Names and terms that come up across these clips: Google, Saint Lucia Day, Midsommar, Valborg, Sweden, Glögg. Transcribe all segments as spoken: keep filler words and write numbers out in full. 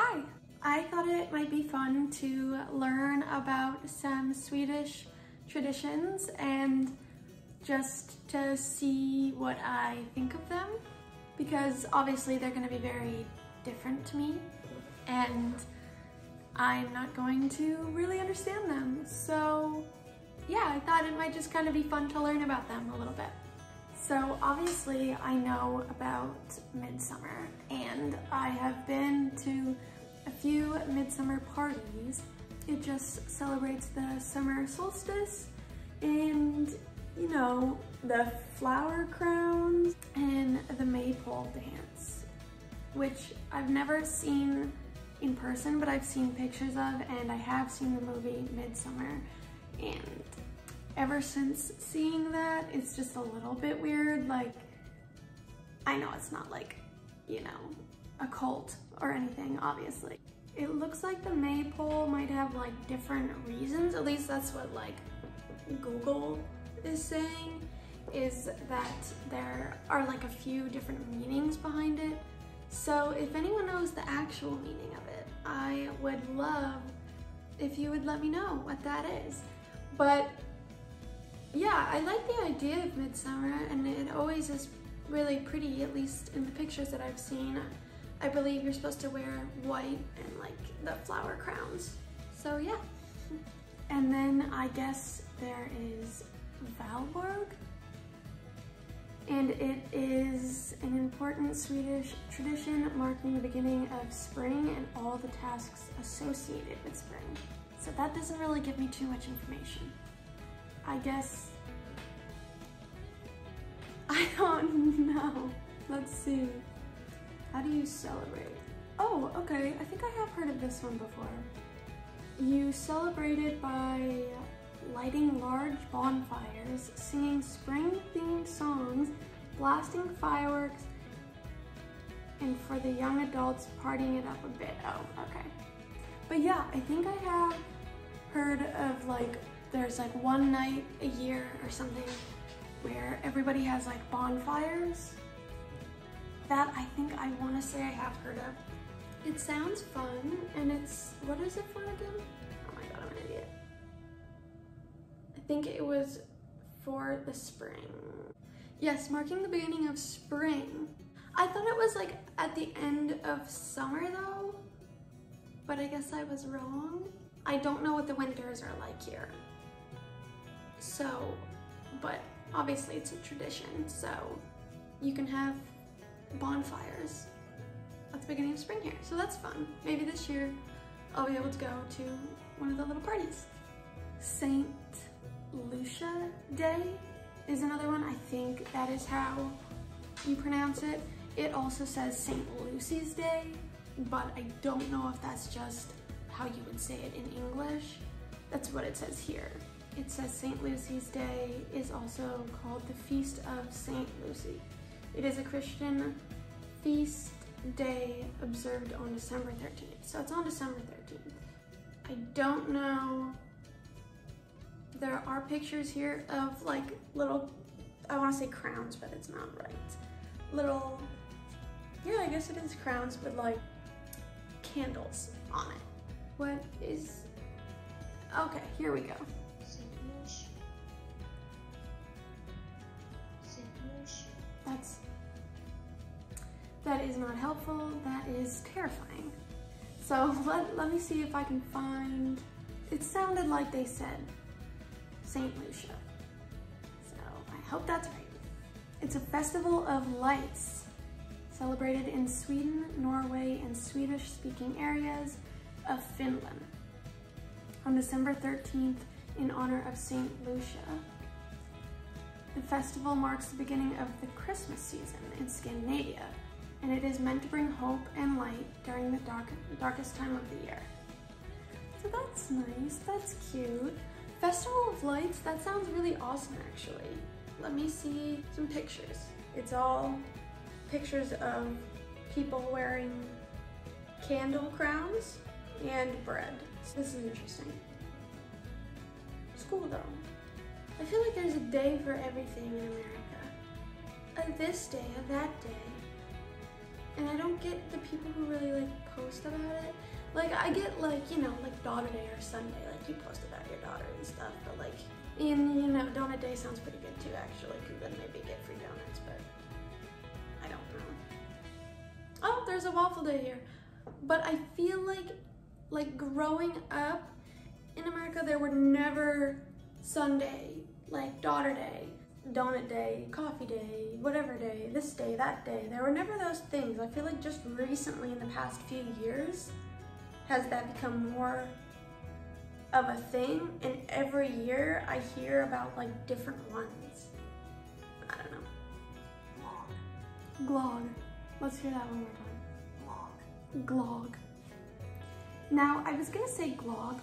Hi! I thought it might be fun to learn about some Swedish traditions and just to see what I think of them, because obviously they're going to be very different to me and I'm not going to really understand them. So yeah, I thought it might just kind of be fun to learn about them a little bit. So obviously I know about Midsommar, and I have been to a few Midsommar parties. It just celebrates the summer solstice and, you know, the flower crowns and the maypole dance, which I've never seen in person, but I've seen pictures of, and I have seen the movie Midsommar, and ever since seeing that, it's just a little bit weird. Like, I know it's not like, you know, a cult or anything, obviously. It looks like the maypole might have like different reasons, at least that's what like Google is saying, is that there are like a few different meanings behind it. So if anyone knows the actual meaning of it, I would love if you would let me know what that is. But yeah, I like the idea of Midsommar, and it always is really pretty, at least in the pictures that I've seen. I believe you're supposed to wear white and like the flower crowns. So yeah. And then I guess there is Valborg, and it is an important Swedish tradition marking the beginning of spring and all the tasks associated with spring. So that doesn't really give me too much information. I guess, I don't know. Let's see. How do you celebrate? Oh, okay, I think I have heard of this one before. You celebrate it by lighting large bonfires, singing spring-themed songs, blasting fireworks, and for the young adults, partying it up a bit. Oh, okay. But yeah, I think I have heard of like, there's like one night a year or something where everybody has like bonfires. That I think I want to say I have heard of. It sounds fun, and it's, what is it for again? Oh my god, I'm an idiot. I think it was for the spring. Yes, marking the beginning of spring. I thought it was like at the end of summer though, but I guess I was wrong. I don't know what the winters are like here. So, but obviously it's a tradition, so you can have bonfires at the beginning of spring here. So that's fun. Maybe this year I'll be able to go to one of the little parties. Saint Lucia Day is another one. I think that is how you pronounce it. It also says Saint Lucy's Day, but I don't know if that's just how you would say it in English. That's what it says here. It says Saint Lucy's Day is also called the Feast of Saint Lucy. It is a Christian feast day observed on December thirteenth. So it's on December thirteenth. I don't know. There are pictures here of like little, I want to say crowns, but it's not right. Little, yeah, I guess it is crowns with like candles on it. What is, okay, here we go. That's, that is not helpful, that is terrifying. So let, let me see if I can find, it sounded like they said Saint Lucia. So I hope that's right. It's a festival of lights celebrated in Sweden, Norway, and Swedish-speaking areas of Finland on December thirteenth in honor of Saint Lucia. The festival marks the beginning of the Christmas season in Scandinavia, and it is meant to bring hope and light during the dark, darkest time of the year. So that's nice, that's cute. Festival of Lights, that sounds really awesome actually. Let me see some pictures. It's all pictures of people wearing candle crowns and bread. So this is interesting. It's cool though. I feel like there's a day for everything in America. A this day, a that day. and I don't get the people who really like post about it. Like I get like, you know, like Daughter Day or Sunday, like you post about your daughter and stuff, but like, and you know, Donut Day sounds pretty good too actually, because then maybe get free donuts, but I don't know. Oh, there's a waffle day here. But I feel like, like growing up in America, there were never Sunday, like Daughter Day, Donut Day, Coffee Day, whatever day, this day, that day. There were never those things. I feel like just recently in the past few years, has that become more of a thing? And every year I hear about like different ones. I don't know. Glögg. Let's hear that one more time. Glögg. Now, I was gonna say Glögg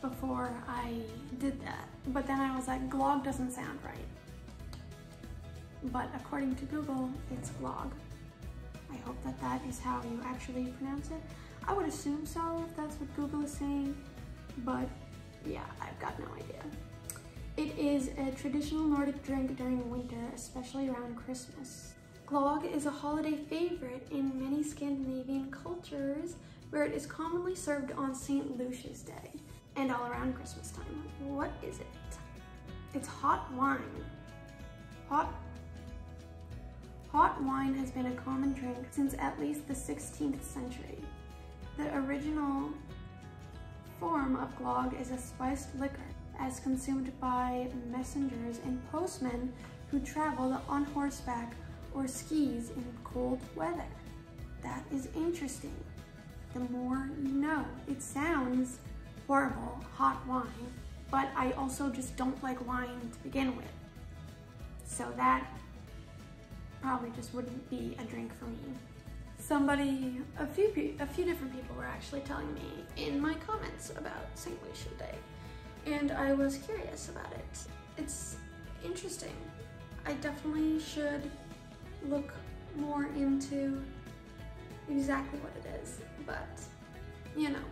before I did that, but then I was like, Glögg doesn't sound right. But according to Google, it's Glögg. I hope that that is how you actually pronounce it. I would assume so, if that's what Google is saying, but yeah, I've got no idea. It is a traditional Nordic drink during winter, especially around Christmas. Glögg is a holiday favorite in many Scandinavian cultures, where it is commonly served on Saint Lucia's Day and all around Christmas time. What is it? It's hot wine. Hot, hot wine has been a common drink since at least the sixteenth century. The original form of Glögg is a spiced liquor, as consumed by messengers and postmen who traveled on horseback or skis in cold weather. That is interesting. The more you know. It sounds horrible, hot wine, but I also just don't like wine to begin with. So that probably just wouldn't be a drink for me. Somebody, a few, a few different people were actually telling me in my comments about Saint Lucia Day, and I was curious about it. It's interesting. I definitely should look more into exactly what it is, but you know.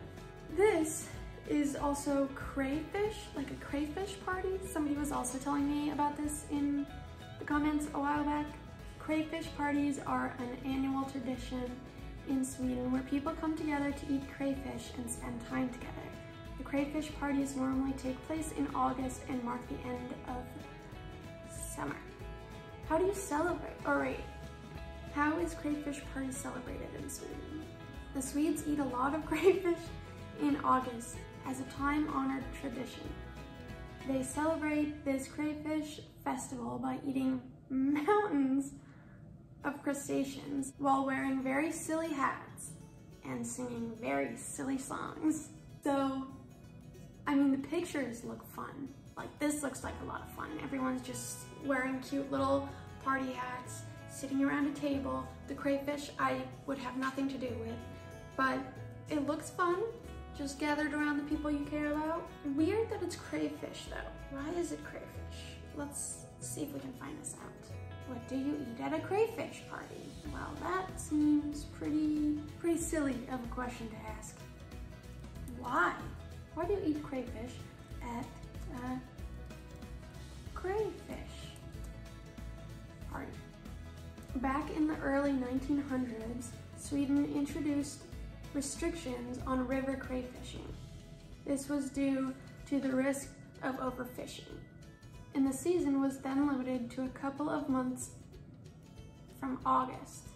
This is also crayfish, like a crayfish party. Somebody was also telling me about this in the comments a while back. Crayfish parties are an annual tradition in Sweden where people come together to eat crayfish and spend time together. The crayfish parties normally take place in August and mark the end of summer. How do you celebrate? All right, how is crayfish party celebrated in Sweden? The Swedes eat a lot of crayfish in August as a time-honored tradition. They celebrate this crayfish festival by eating mountains of crustaceans while wearing very silly hats and singing very silly songs. So, I mean, the pictures look fun. Like, this looks like a lot of fun. Everyone's just wearing cute little party hats, sitting around a table. The crayfish I would have nothing to do with, but it looks fun, just gathered around the people you care about. Weird that it's crayfish though. Why is it crayfish? Let's see if we can find this out. What do you eat at a crayfish party? Well, that seems pretty, pretty silly of a question to ask. Why? Why do you eat crayfish at Uh, crayfish party? Back in the early nineteen hundreds, Sweden introduced restrictions on river crayfishing. This was due to the risk of overfishing, and the season was then limited to a couple of months from August.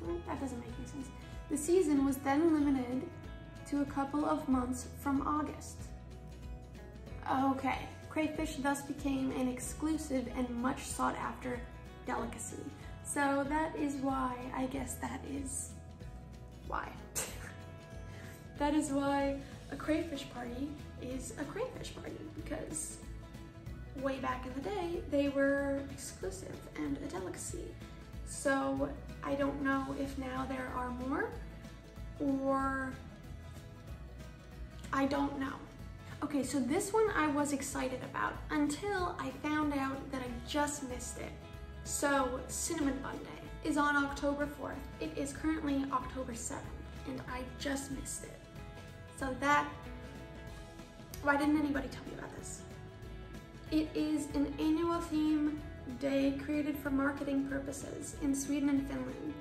Well, that doesn't make any sense. The season was then limited to a couple of months from August. Okay, crayfish thus became an exclusive and much sought after delicacy. So that is why, I guess that is why. That is why a crayfish party is a crayfish party, because way back in the day, they were exclusive and a delicacy. So I don't know if now there are more, or I don't know. Okay, so this one I was excited about until I found out that I just missed it. So Cinnamon Bun Day is on October fourth. It is currently October seventh, and I just missed it. So that, why didn't anybody tell me about this? It is an annual theme day created for marketing purposes in Sweden and Finland.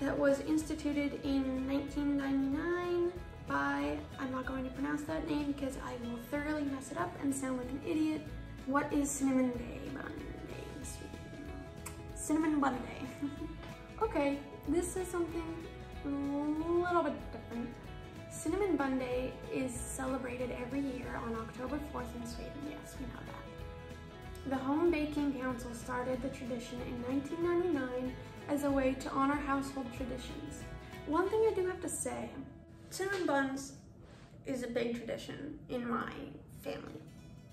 that was instituted in nineteen ninety-nine by, I'm not going to pronounce that name because I will thoroughly mess it up and sound like an idiot. What is Cinnamon Day Bun Day in Sweden? Cinnamon Bun Day. Okay, this is something a little bit different. Cinnamon Bun Day is celebrated every year on October fourth in Sweden. Yes, we know that. The Home Baking Council started the tradition in nineteen ninety-nine as a way to honor household traditions. One thing I do have to say, cinnamon buns is a big tradition in my family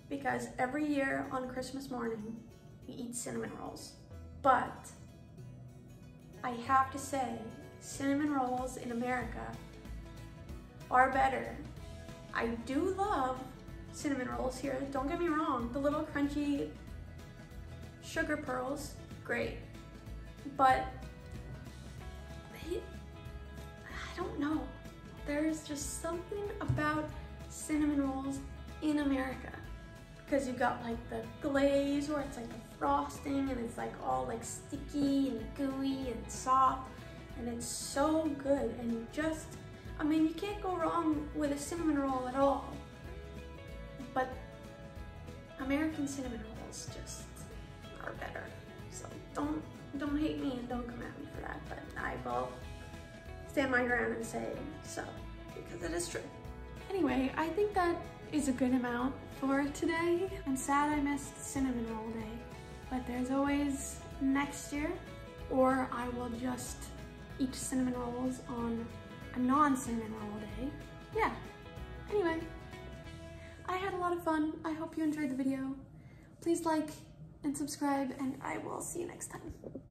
because every year on Christmas morning, we eat cinnamon rolls. But I have to say, cinnamon rolls in America are better. I do love cinnamon rolls here, don't get me wrong. The little crunchy sugar pearls, great. But they, I don't know. There's just something about cinnamon rolls in America because you've got like the glaze or it's like the frosting and it's like all like sticky and gooey and soft and it's so good and you just, I mean, you can't go wrong with a cinnamon roll at all, but American cinnamon rolls just are better. So don't don't hate me and don't come at me for that, but I will stand my ground and say so because it is true. Anyway, I think that is a good amount for today. I'm sad I missed Cinnamon Roll Day, but there's always next year, or I will just eat cinnamon rolls on a non-cinnamon roll day. Yeah, anyway, I had a lot of fun. I hope you enjoyed the video. Please like and subscribe and I will see you next time.